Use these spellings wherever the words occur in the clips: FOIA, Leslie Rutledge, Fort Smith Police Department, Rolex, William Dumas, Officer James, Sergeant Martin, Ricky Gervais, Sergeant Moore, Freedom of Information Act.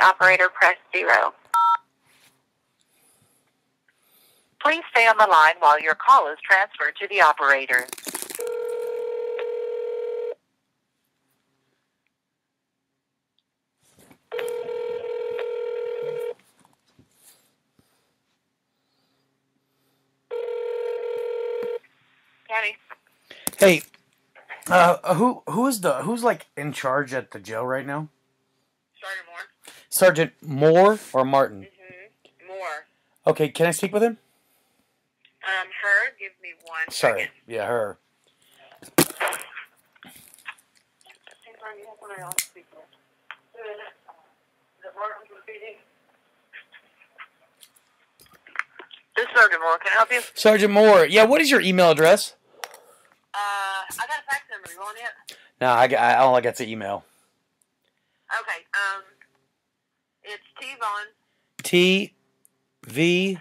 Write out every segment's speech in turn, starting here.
Operator, press 0. Please stay on the line while your call is transferred to the operator. Daddy. Hey, who's like in charge at the jail right now? Sergeant Moore. Sergeant Moore or Martin? Moore. Okay, can I speak with him? Her. Give me one second. Sorry. Yeah, her. This is Sergeant Moore. Can I help you? Sergeant Moore. Yeah, what is your email address? I got a fax number. You want it? No, all I got's an email. Okay, it's T-Vaughn. T-V.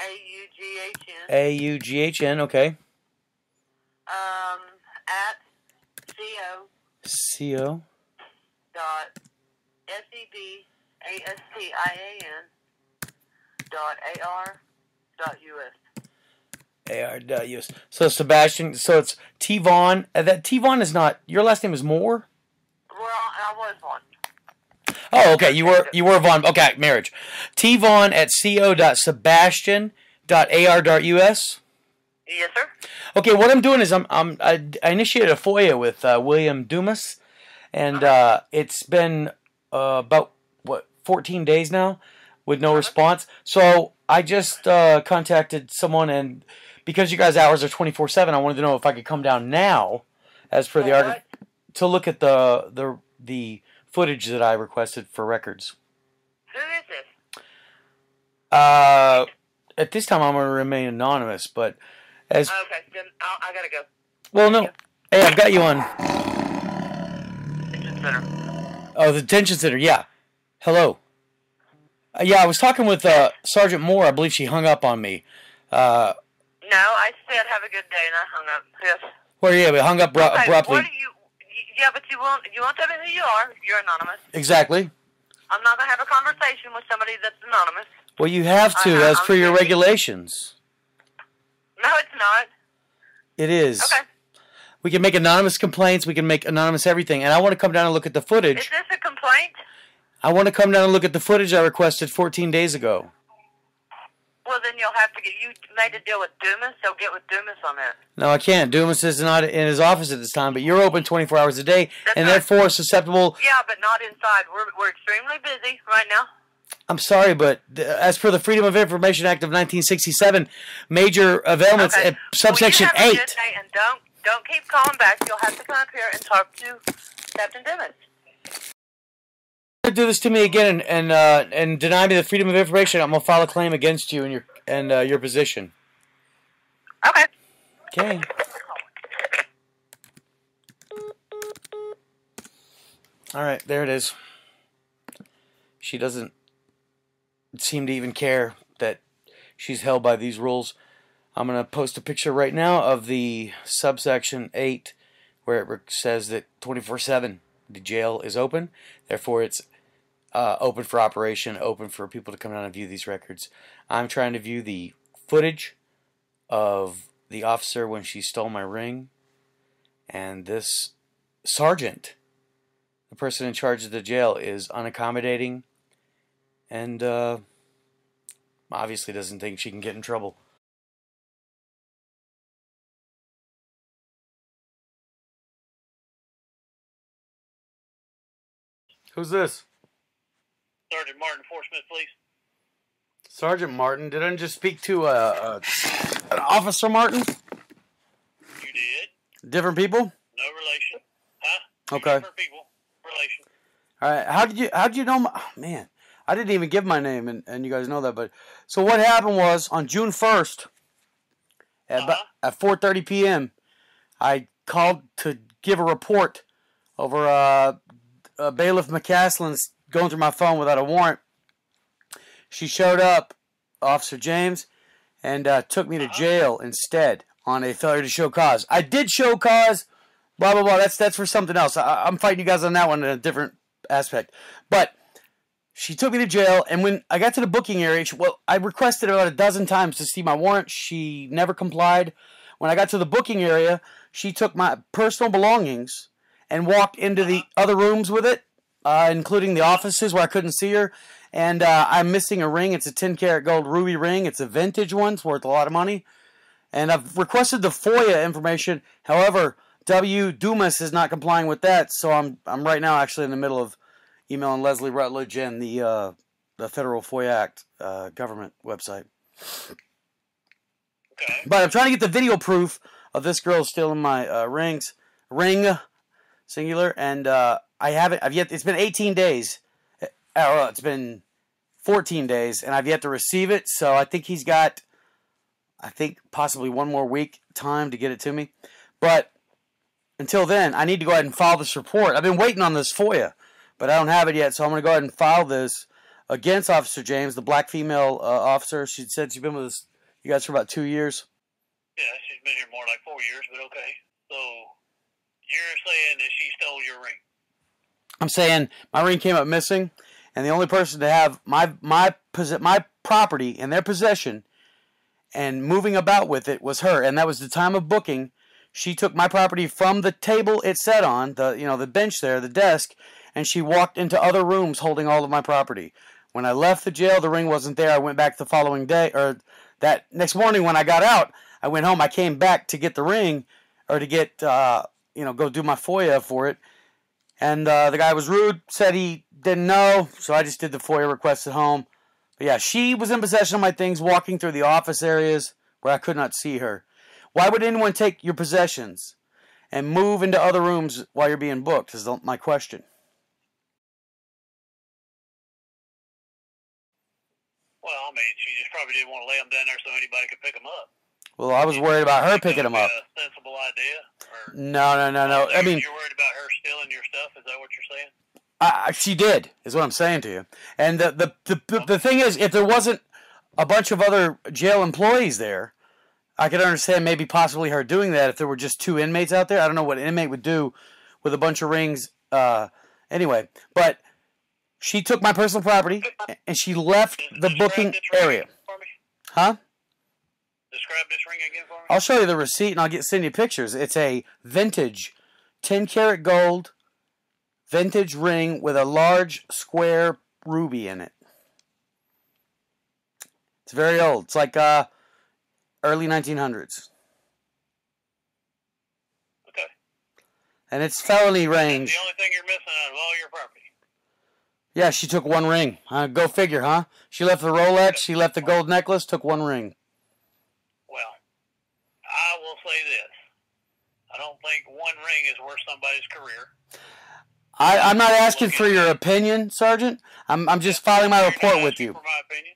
A-U-G-H-N. A-U-G-H-N, okay. At C-O. C-O. Dot S-E-B-A-S-T-I-A-N. Dot A-R. Dot U-S. A-R. Dot U-S. So, Sebastian, so it's T-Vaughn. That T-Vaughn is not, your last name is Moore? Well, I was Vaughn. Oh, okay. You were Vaughn. Okay, marriage. tvaughn@co.sebastian.ar.us. Yes, sir. Okay, what I'm doing is I initiated a FOIA with William Dumas, and it's been about what 14 days now with no response. So I just contacted someone, and because you guys' hours are 24/7, I wanted to know if I could come down now, as per the article. To look at the footage that I requested for records. Who is this? At this time I'm going to remain anonymous, but as okay, then I gotta go. Well, no, hey, I've got you on. Detention center. Oh, the detention center. Yeah. Hello. Yeah, I was talking with Sergeant Moore. I believe she hung up on me. No, I said have a good day, and I hung up. Yes. Well, yeah, we hung up abruptly. What are you? Yeah, but you won't tell me who you are. You're anonymous. Exactly. I'm not going to have a conversation with somebody that's anonymous. Well, you have to, as per your regulations. No, it's not. It is. Okay. We can make anonymous complaints. We can make anonymous everything. And I want to come down and look at the footage. Is this a complaint? I want to come down and look at the footage I requested 14 days ago. Well, then you'll have to get... You made a deal with Dumas, so get with Dumas on that. No, I can't. Dumas is not in his office at this time, but you're open 24 hours a day, and therefore susceptible... Yeah, but not inside. We're extremely busy right now. I'm sorry, but as per the Freedom of Information Act of 1967, major availments at subsection 8... Well, you have a good day, and don't keep calling back. You'll have to come up here and talk to Captain Dumas. Do this to me again and deny me the freedom of information, I'm gonna file a claim against you and your position. Okay. Okay. All right, there it is. She doesn't seem to even care that she's held by these rules. I'm going to post a picture right now of the subsection 8 where it says that 24/7 the jail is open. Therefore, it's open for operation, open for people to come down and view these records. I'm trying to view the footage of the officer when she stole my ring, and this sergeant, the person in charge of the jail, is unaccommodating and obviously doesn't think she can get in trouble. Who's this? Sergeant Martin, Fort Smith Police. Sergeant Martin, didn't I just speak to an Officer Martin? You did. Different people? No relation. Huh? Okay. Different people. Relation. All right. How did you know? My, oh, man, I didn't even give my name, and you guys know that. But so what happened was on June 1st at 4:30 p.m., I called to give a report over Bailiff McCaslin's going through my phone without a warrant. She showed up, Officer James, and took me to jail instead on a failure to show cause. I did show cause, blah, blah, blah. That's for something else. I'm fighting you guys on that one in a different aspect. But she took me to jail, and when I got to the booking area, I requested her about 12 times to see my warrant. She never complied. When I got to the booking area, she took my personal belongings and walked into the other rooms with it, including the offices where I couldn't see her. And I'm missing a ring. It's a 10-karat gold ruby ring. It's a vintage one. It's worth a lot of money. And I've requested the FOIA information. However, W. Dumas is not complying with that. So I'm right now actually in the middle of emailing Leslie Rutledge and the Federal FOIA Act government website. Okay. But I'm trying to get the video proof of this girl stealing my ring. Singular, and I've yet. It's been 18 days. It's been 14 days, and I've yet to receive it. So I think he's got, possibly one more week time to get it to me. But until then, I need to go ahead and file this report. I've been waiting on this FOIA, but I don't have it yet. So I'm going to go ahead and file this against Officer James, the black female officer. She said she's been with us, you guys, for about 2 years. Yeah, she's been here more like 4 years, but okay. So you're saying that she stole your ring? I'm saying my ring came up missing, and the only person to have my property in their possession and moving about with it was her, and that was the time of booking. She took my property from the table it sat on, the bench there, the desk, and she walked into other rooms holding all of my property. When I left the jail, the ring wasn't there. I went back the following day, or that next morning when I got out. I went home. I came back to get the ring, or to get go do my FOIA for it. And the guy was rude, said he didn't know, so I just did the FOIA request at home. But yeah, she was in possession of my things, walking through the office areas where I could not see her. Why would anyone take your possessions and move into other rooms while you're being booked is my question. Well, I mean, she just probably didn't want to lay them down there so anybody could pick them up. Well, I was worried about her picking them up. A sensible idea? Or no. I mean, you're worried about her stealing your stuff. Is that what you're saying? She did, is what I'm saying to you. And the thing is, if there wasn't a bunch of other jail employees there, I could understand maybe possibly her doing that. If there were just 2 inmates out there, I don't know what an inmate would do with a bunch of rings. Anyway, but she took my personal property and she left the booking area. Huh? Describe this ring again for me. I'll show you the receipt, and I'll send you pictures. It's a vintage 10-karat gold vintage ring with a large square ruby in it. It's very old. It's like early 1900s. Okay. And it's felony range. That's the only thing you're missing out of all your property. Yeah, she took one ring. Go figure, huh? She left the Rolex. She left the gold necklace. Took one ring. I will say this. I don't think one ring is worth somebody's career. I'm not asking for your opinion, Sergeant. I'm just filing my report with you. For my opinion.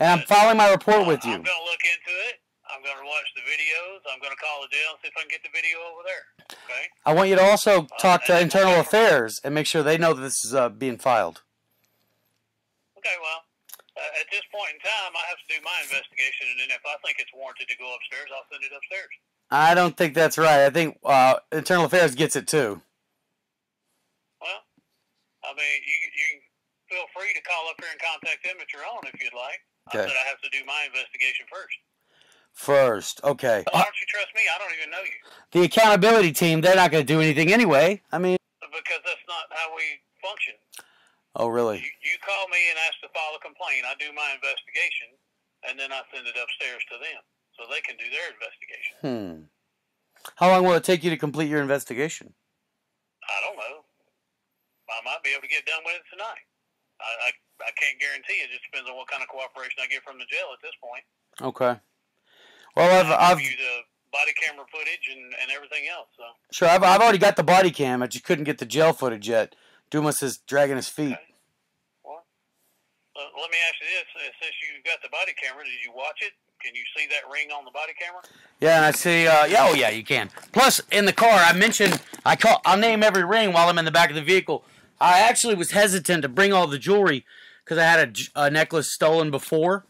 And I'm filing my report with you. I'm going to look into it. I'm going to watch the videos. I'm going to call the jail and see if I can get the video over there. Okay? I want you to also talk to Internal Affairs and make sure they know that this is being filed. Okay, well, this point in time, I have to do my investigation, and then if I think it's warranted to go upstairs, I'll send it upstairs. I don't think that's right. I think Internal Affairs gets it too. Well, I mean, you feel free to call up here and contact them at your own if you'd like. Okay. I said I have to do my investigation first. Okay. Why don't you trust me? I don't even know you. The accountability team, they're not going to do anything anyway. I mean... Because that's not how we function. Oh, really? You call me and ask to file a complaint. I do my investigation, and then I send it upstairs to them so they can do their investigation. How long will it take you to complete your investigation? I don't know. I might be able to get done with it tonight. I can't guarantee it. It just depends on what kind of cooperation I get from the jail at this point. Okay. Well, I've give you the body camera footage and everything else. So. Sure, I've already got the body cam. I just couldn't get the jail footage yet. Dumas is dragging his feet. Okay. Well, let me ask you this: since you've got the body camera, did you watch it? Can you see that ring on the body camera? Yeah, and I see. Yeah, oh yeah, you can. Plus, in the car, I mentioned I'll name every ring while I'm in the back of the vehicle. I actually was hesitant to bring all the jewelry because I had a necklace stolen before.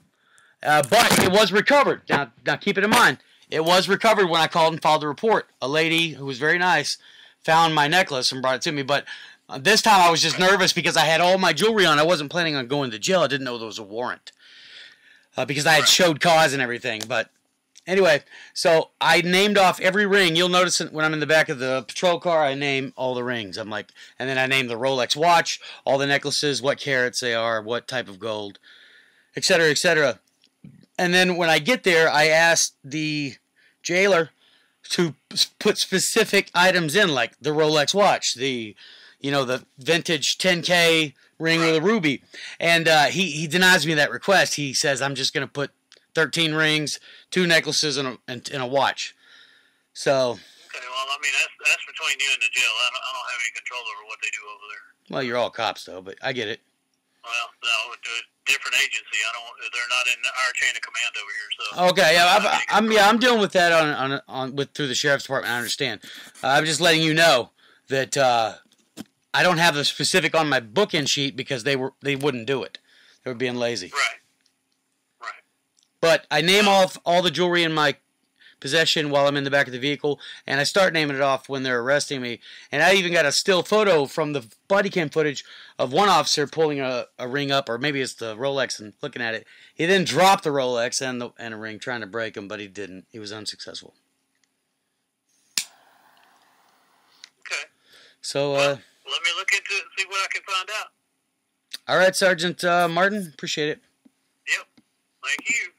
But it was recovered. Now keep it in mind. It was recovered when I called and filed the report. A lady who was very nice found my necklace and brought it to me. But this time I was just nervous because I had all my jewelry on. I wasn't planning on going to jail. I didn't know there was a warrant because I had showed cause and everything. But anyway, so I named off every ring. You'll notice when I'm in the back of the patrol car, I name all the rings. I'm like, and then I name the Rolex watch, all the necklaces, what carats they are, what type of gold, et cetera, et cetera. And then when I get there, I asked the jailer to put specific items in, like the Rolex watch, the vintage 10K ring with a ruby. And he denies me that request. He says, I'm just going to put 13 rings, 2 necklaces, and a watch. So... Okay, well, I mean, that's between you and the jail. I don't have any control over what they do over there. Well, you're all cops, though, but I get it. Well, no, different agency. They're not in our chain of command over here. So okay, yeah, I'm dealing with that through the sheriff's department. I understand. I'm just letting you know that I don't have the specific on my bookend sheet because they wouldn't do it. They were being lazy. Right. But I name off all the jewelry in my possession while I'm in the back of the vehicle, and I start naming it off when they're arresting me. And I even got a still photo from the body cam footage of one officer pulling a ring up, or maybe it's the Rolex, and looking at it. He then dropped the Rolex and a ring, trying to break him, but he didn't. He was unsuccessful. Okay. So, well, let me look into it and see what I can find out. All right, Sergeant Martin. Appreciate it. Yep. Thank you.